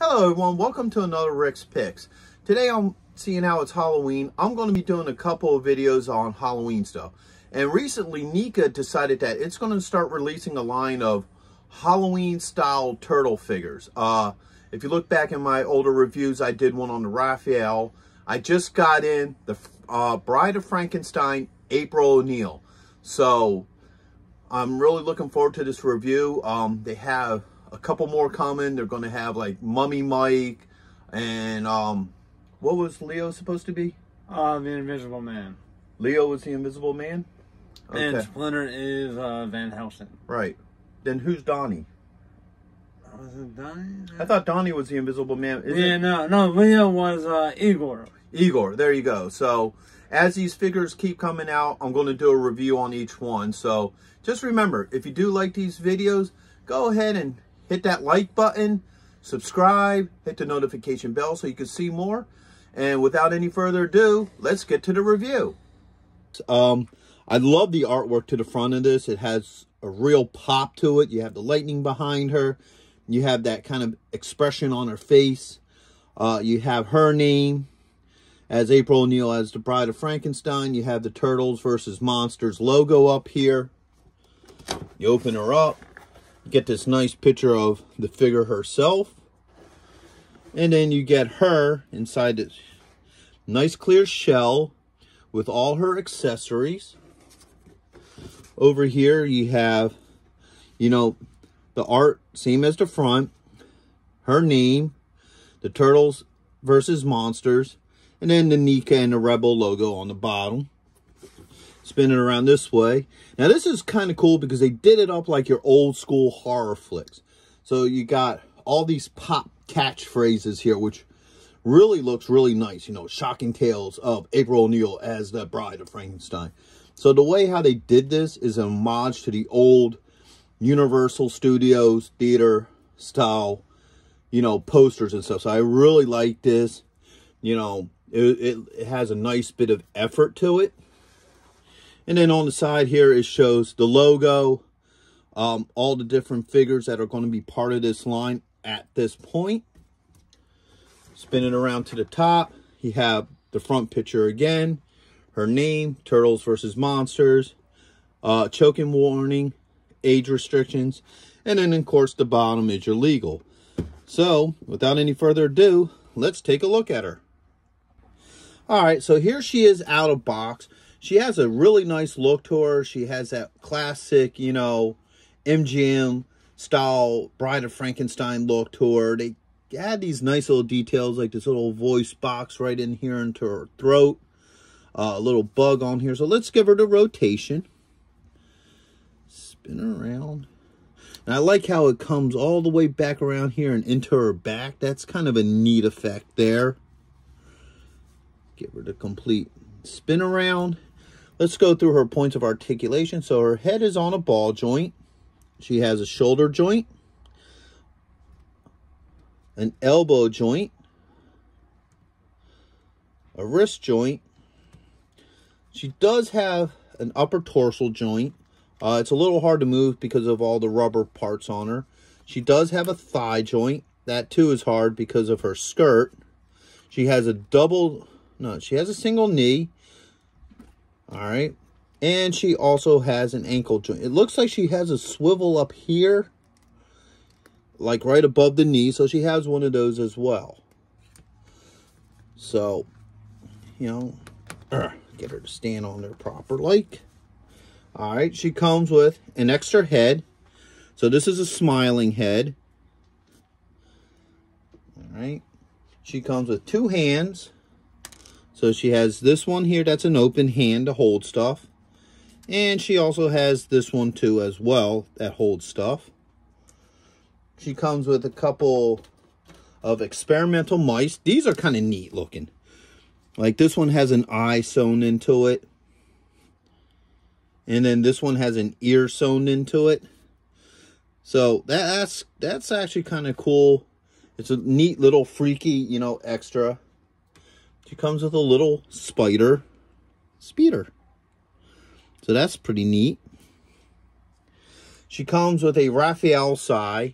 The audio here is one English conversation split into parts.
Hello everyone, welcome to another Rick's Picks. Today I'm seeing how it's Halloween. I'm going to be doing a couple of videos on Halloween stuff. And recently NECA decided that it's going to start releasing a line of Halloween style turtle figures. If you look back in my older reviews, I did one on the Raphael. I just got in the Bride of Frankenstein, April O'Neil. So I'm really looking forward to this review. They have a couple more coming. They're going to have like Mummy Mike and what was Leo supposed to be? The Invisible Man. Leo was the Invisible Man? Okay. And Splinter is Van Helsing. Right. Then who's Donnie? Was it Donnie? I thought Donnie was the Invisible Man. No, Leo was Igor. Igor, there you go. So as these figures keep coming out, I'm going to do a review on each one. So just remember, if you do like these videos, go ahead and hit that like button, subscribe, hit the notification bell so you can see more. And without any further ado, let's get to the review. I love the artwork to the front of this. It has a real pop to it. You have the lightning behind her. You have that kind of expression on her face. You have her name as April O'Neil as the Bride of Frankenstein. You have the Turtles versus Monsters logo up here. You open her up. You get this nice picture of the figure herself. And then you get her inside this nice clear shell with all her accessories. Over here you have, you know, the art, same as the front. Her name, the Turtles versus Monsters. And then the NECA and the Rebel logo on the bottom. Spin it around this way. Now this is kind of cool because they did it up like your old school horror flicks. So you got all these pop catchphrases here, which really looks really nice. You know, shocking tales of April O'Neil as the Bride of Frankenstein. So the way how they did this is an homage to the old Universal Studios theater style, you know, posters and stuff. So I really like this. You know, it has a nice bit of effort to it. And then on the side here, it shows the logo, all the different figures that are going to be part of this line at this point. Spin it around to the top. You have the front picture again. Her name, Turtles versus Monsters, choking warning, age restrictions. And then, of course, the bottom is your legal. So, without any further ado, let's take a look at her. All right, so here she is out of box. She has a really nice look to her. She has that classic, you know, MGM style Bride of Frankenstein look to her. They add these nice little details like this little voice box right in here into her throat. A little bug on here. So let's give her the rotation. Spin around. And I like how it comes all the way back around here and into her back. That's kind of a neat effect there. Give her the complete spin around. Let's go through her points of articulation. So her head is on a ball joint. She has a shoulder joint, an elbow joint, a wrist joint. She does have an upper torso joint. It's a little hard to move because of all the rubber parts on her. She does have a thigh joint. That too is hard because of her skirt. She has a single knee. All right. And she also has an ankle joint. It looks like she has a swivel up here, like right above the knee. So she has one of those as well. So, you know, get her to stand on there proper like. All right. She comes with an extra head. So this is a smiling head. All right. She comes with two hands. So she has this one here that's an open hand to hold stuff. And she also has this one too as well that holds stuff. She comes with a couple of experimental mice. These are kind of neat looking. Like this one has an eye sewn into it. And then this one has an ear sewn into it. So that's actually kind of cool. It's a neat little freaky, you know, extra. She comes with a little speeder. So that's pretty neat. She comes with a Raphael sigh.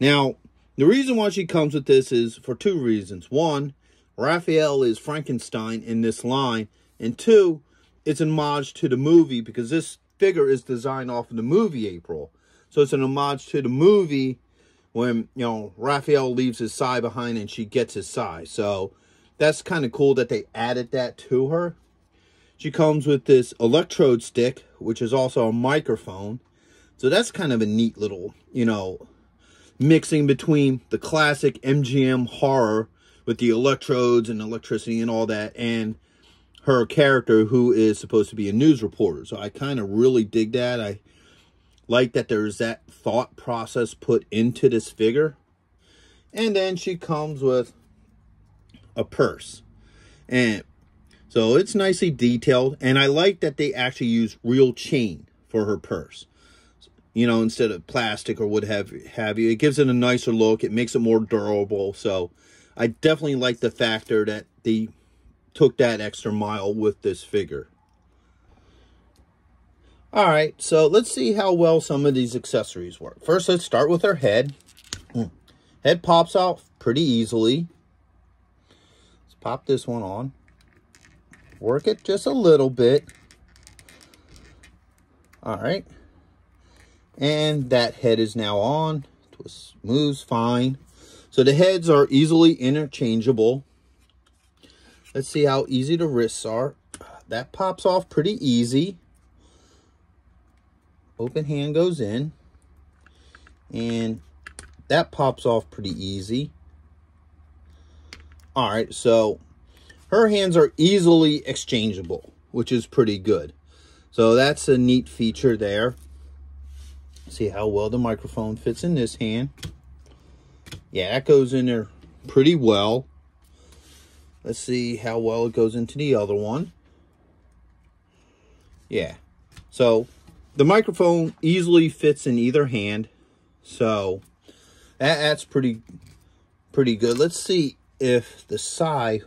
Now, The reason why she comes with this is for two reasons. One, Raphael is Frankenstein in this line. And two, it's an homage to the movie because this figure is designed off of the movie April. So it's an homage to the movie when, you know, Raphael leaves his sigh behind and she gets his sigh. So that's kind of cool that they added that to her. She comes with this electrode stick, which is also a microphone. So that's kind of a neat little, you know, mixing between the classic MGM horror with the electrodes and electricity and all that, and her character who is supposed to be a news reporter. So I kind of really dig that. I like that there's that thought process put into this figure. And then she comes with a purse. And so it's nicely detailed. And I like that they actually use real chain for her purse. You know, instead of plastic or what have you. It gives it a nicer look. It makes it more durable. So I definitely like the factor that they took that extra mile with this figure. All right, so let's see how well some of these accessories work. First, let's start with her head. Head pops out pretty easily. Let's pop this one on. Work it just a little bit. All right. And that head is now on. Twist moves fine. So the heads are easily interchangeable. Let's see how easy the wrists are. That pops off pretty easy. Open hand goes in. And that pops off pretty easy. All right, so her hands are easily exchangeable, which is pretty good. So that's a neat feature there. See how well the microphone fits in this hand. Yeah, that goes in there pretty well. Let's see how well it goes into the other one. Yeah. So the microphone easily fits in either hand. So that's pretty good. Let's see if the sigh.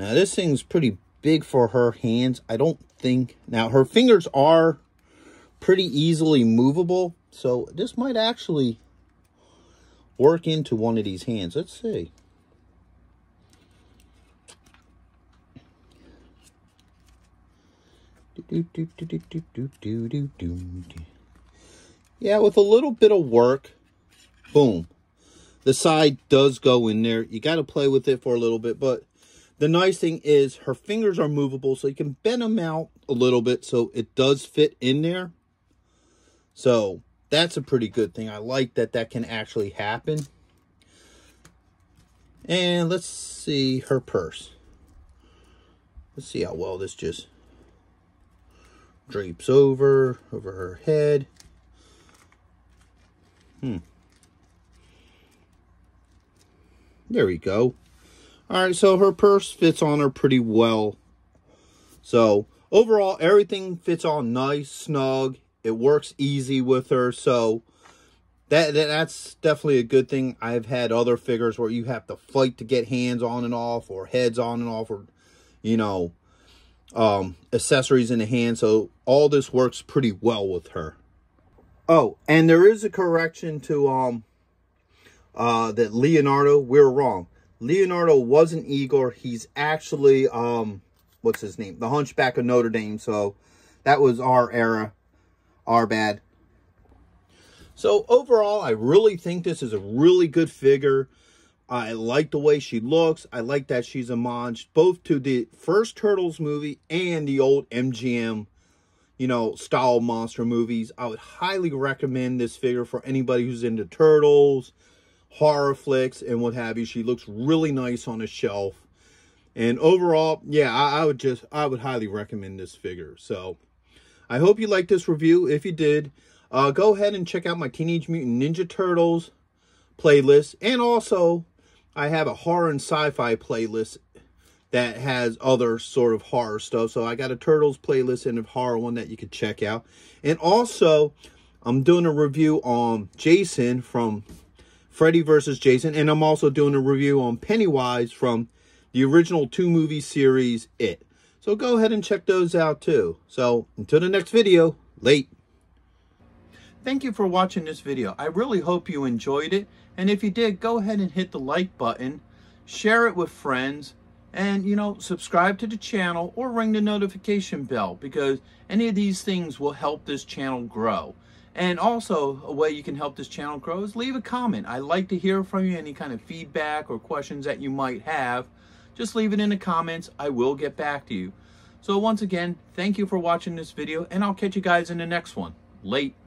Now this thing's pretty big for her hands. I don't think. Now her fingers are pretty easily movable, so this might actually work into one of these hands. Let's see. Yeah, with a little bit of work, boom, the side does go in there. You got to play with it for a little bit, but the nice thing is her fingers are movable, so you can bend them out a little bit so it does fit in there. So that's a pretty good thing. I like that that can actually happen. And let's see her purse. Let's see how well this just drapes over her head. There we go. All right, so her purse fits on her pretty well. So overall, everything fits on nice, snug. It works easy with her, so that's definitely a good thing. I've had other figures where you have to fight to get hands on and off or heads on and off or, you know, accessories in the hand. So all this works pretty well with her. Oh, and there is a correction to that Leonardo. We're wrong. Leonardo wasn't Igor. He's actually, what's his name? The Hunchback of Notre Dame. So that was our era. Our bad. So overall, I really think this is a really good figure. I like the way she looks. I like that she's homage both to the first Turtles movie and the old MGM, you know, style monster movies. I would highly recommend this figure for anybody who's into Turtles, horror flicks, and what have you. She looks really nice on a shelf. And overall, yeah, I would highly recommend this figure. So I hope you liked this review. If you did, go ahead and check out my Teenage Mutant Ninja Turtles playlist. And also, I have a horror and sci-fi playlist that has other sort of horror stuff. So I got a Turtles playlist and a horror one that you could check out. And also, I'm doing a review on Jason from Freddy vs. Jason, and I'm also doing a review on Pennywise from the original 2-movie series, It. So go ahead and check those out too. So until the next video, late. Thank you for watching this video. I really hope you enjoyed it. And if you did, go ahead and hit the like button, share it with friends, and, you know, subscribe to the channel or ring the notification bell, because any of these things will help this channel grow. And also, a way you can help this channel grow is leave a comment. I like to hear from you, any kind of feedback or questions that you might have. Just leave it in the comments. I will get back to you. So once again, thank you for watching this video, and I'll catch you guys in the next one. Late.